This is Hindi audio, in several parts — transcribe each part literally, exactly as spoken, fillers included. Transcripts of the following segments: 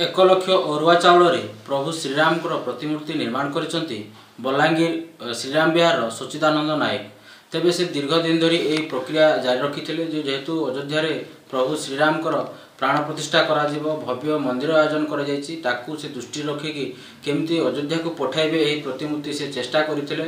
एक लक्ष अरुआ चावल प्रभु श्रीराम प्रतिमूर्ति निर्माण करिसंती बलांगीर श्रीराम विहार सच्चिदानंद नायक। तेबे से दीर्घ दिन धरी ए प्रक्रिया जारी रखिथिले जे जेहेतु अयोध्या प्रभु श्रीराम प्राण प्रतिष्ठा करा जिवो भव्य मंदिर आयोजन करा जायछि ताकू से दृष्टि रखिकी केमती अयोध्या को पठाइबे एही प्रतिमूर्ति से चेष्टा करथिले।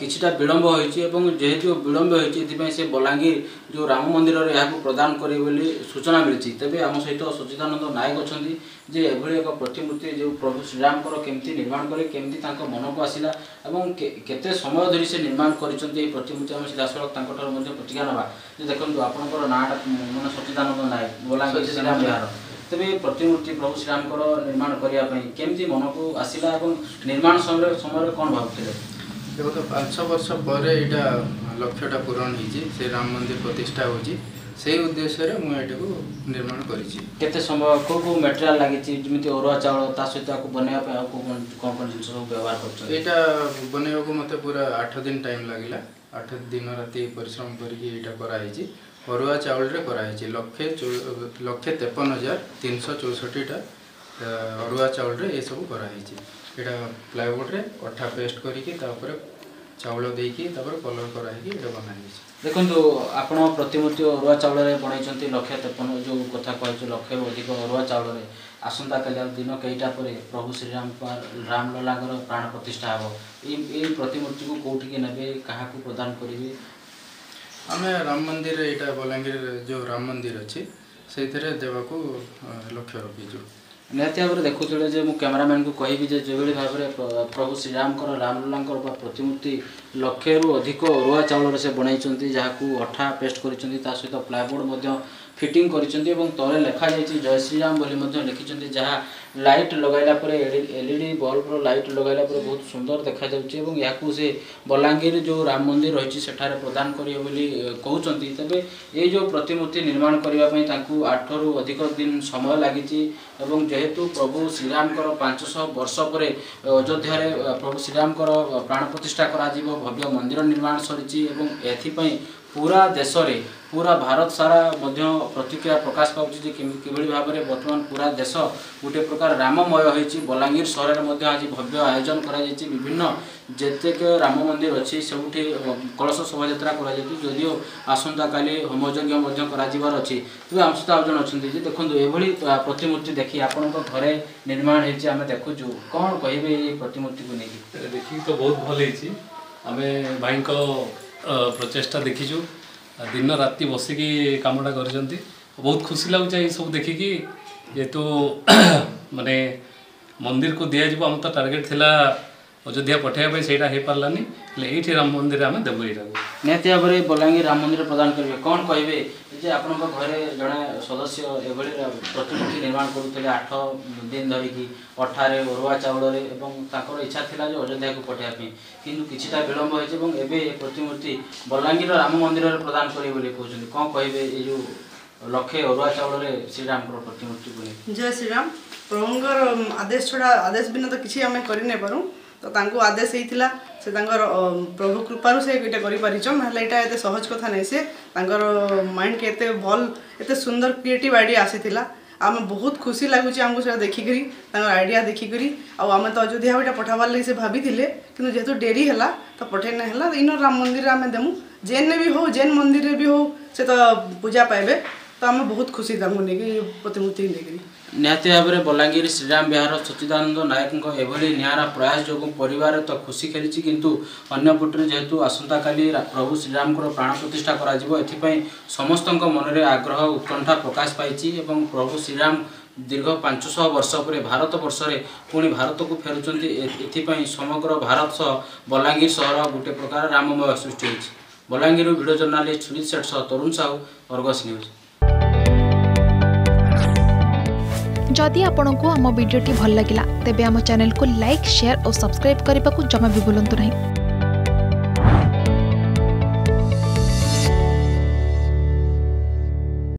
किछिटा विलंब होइछि एवं जेहेतु विलंब होइछि एथिपय से बलांगीर जो राम मंदिर रे याकू प्रदान करी बोली सूचना मिलछि। तेबे आम सहित सच्चिदानंद नायक अछंती जे एभली एक प्रतिमूर्ति जो प्रभु श्रीराम केमती निर्माण करे केमती तांको मन को आसिला एवं केते समय धरी से निर्माण करिसंती एही प्रतिमूर्ति आम सीधा सड़क तांको ठार मध्ये प्रतिज्ञा नबा जे देखंतु आपनकर नाटा मन सच्चिदानंद नायक बलांगीर श्रीराम विहार। तेबे प्रतिमूर्ति प्रभु श्रीराम निर्माण करिया पई केमती मन को आसिला एवं निर्माण समय समय कोन भाबथिले देखो पांच वर्ष पर एटा लक्ष्यटा पूरण हिजी से राम मंदिर प्रतिष्ठा होजी से उद्देश्य मुझे निर्माण करते समय कौ कौ मेटेरियाल लगी अरुआ चावल सहित बनवाई कौन कौन जिन व्यवहार कर बनवा को मत पूरा आठ दिन टाइम लगला आठ दिन राति परिश्रम करके अरुआ चावल कराई लक्षे लक्षे तेपन हजार तीन सौ चौसठीटा अरुआ चावल ये सब कराई प्लायवुड अठा पेस्ट करके चावल देखिए कलर कराई बनाई देखो आपण प्रतिमूर्ति अरुआ चावल बनई लक्षे तेपन जो कथा कह लक्षे अधिक अरुआ चावल आसंता काल दिन कईटा पर प्रभु श्रीराम रामललांगर प्राण प्रतिष्ठा हे ये प्रतिमूर्ति को कौटी के नबे क्या प्रदान करेंगे आम राम मंदिर यहाँ बलांगीर जो राम मंदिर अच्छे से देवाकू लक्ष्य रखीजु निहती भाव में देखुले जो कैमरामैन को कहि जे जो भाव में प्रभु श्रीराम रामलला प्रतिमूर्ति लक्षे रु अधिक अरुआ चावल से बनई जहाँ अठा पेस्ट कर सहित प्लायबोर्ड फिटिंग कर तले लिखा जय श्रीराम लिखिं जहाँ लाइट लगाइला परे एलईडी बल्ब लाइट लगाइला परे बहुत सुंदर देखा जाउछि एवं याकू से बलांगीर जो राम मंदिर रही सेठारे प्रदान करियो बोली कहउछंती। तबे ये जो प्रतिमूर्ति निर्माण करिवा पई तांकू आठ रु अधिक दिन समय लागिछि एवं जेहेतु प्रभु श्रीराम पाँच सौ वर्ष परे अयोध्या रे प्रभु श्रीराम प्राण प्रतिष्ठा करा जिवो भव्य मंदिर निर्माण सरिछि एवं एथि पई पूरा देश रे पूरा भारत सारा मध्य प्रतिक्रिया प्रकाश पाउछि जे किबळी भाव में वर्तमान पूरा देश गोटे प्रकार राममय होइछि। बलांगीर शहर में आज भव्य आयोजन करा जायछि विभिन्न जतेक राम मंदिर अच्छी सबुठी कलश शोभा यात्रा करा जायछि जदियो आसंता काली होमयज्ञ मध्य करा जिवार अछि। तो आम सहित आयोजन अछंती जे देखंतु एभली प्रतिमूर्ति देखि आपनक घरे निर्माण हेछि आमे देखुछु कोन कहिबे ए प्रतिमूर्ति को नेकी देखि तो बहुत भल हेछि आमे भाईक प्रचेष्टा देखिछु दिन राति बसिकी कामटा कर बहुत खुशी लगुच सब देखिकी जेहेतु माने मंदिर को दि जाव आम तो टार्गेट थी अयोध्या पठाइबा सेटा हो पारानी ये राम मंदिर आम देव यहाँ निहती भाव में बलांगीर राम मंदिर प्रदान करेंगे कौन कहे जे आप घरे जड़े सदस्य एभली प्रतिमूर्ति निर्माण करूले आठ दिन धरिकी अठारे अरुआ चावल इच्छा थी अयोध्या को पठाइबा किंतु किछिटा विलंब होइछि एवं प्रतिमूर्ति बलांगीर राम मंदिर प्रदान करेंगे कहते कौन कहे ये जो लक्षे अरुआ चावल श्रीराम प्रतिमूर्ति को जय श्रीराम प्रभुंर आदेश छड़ा आदेश बिना तो किसी आम कर पारूँ तो तांको आदेश होता से प्रभु कृपारू से ये करपरिचम है यहाँ एत सहज कथा नहीं से माइंड के एत भल एत सुंदर क्रिएटिव आइडिया आसी आम बहुत खुशी लगुच आमको से देखिक आइडिया देखिक आम तो अयोध्या भी पठावार लगे से भाभी किंतु जेहेतु डेरी है तो पठे ना इन राम मंदिर आम देमु जेन भी हो जेन मंदिर भी हो से तो पूजा पाइबे तो आम बहुत खुशी तक नहीं प्रतिमूर्ति नहीं निहती भाव में बलांगीर श्रीराम विहार सच्चिदानंद नायकों एभली निरा प्रयास जो परिवार तो खुशी खेली किंतु अन्य पटे जेहेतु आसंता काली प्रभु श्रीराम प्राण प्रतिष्ठा कर समस्त मन में आग्रह उत्कंठा प्रकाश पाई प्रभु श्रीराम दीर्घ पाँच सौ वर्ष पर भारत वर्ष रे पुणी भारत को फेरुं समग्र भारत सह बलांगीर सहर गोटे प्रकार राममय सृष्टि होती। बलांगीर भिडियो जर्नालीस्ट सुनील सेठ सह तरुण साहू अर्गस न्यूज। जदि आपंक आम भिड्टे भल लगा तेब आम चैनल को लाइक शेयर और सब्सक्राइब करने को जमा भी भूलु ना।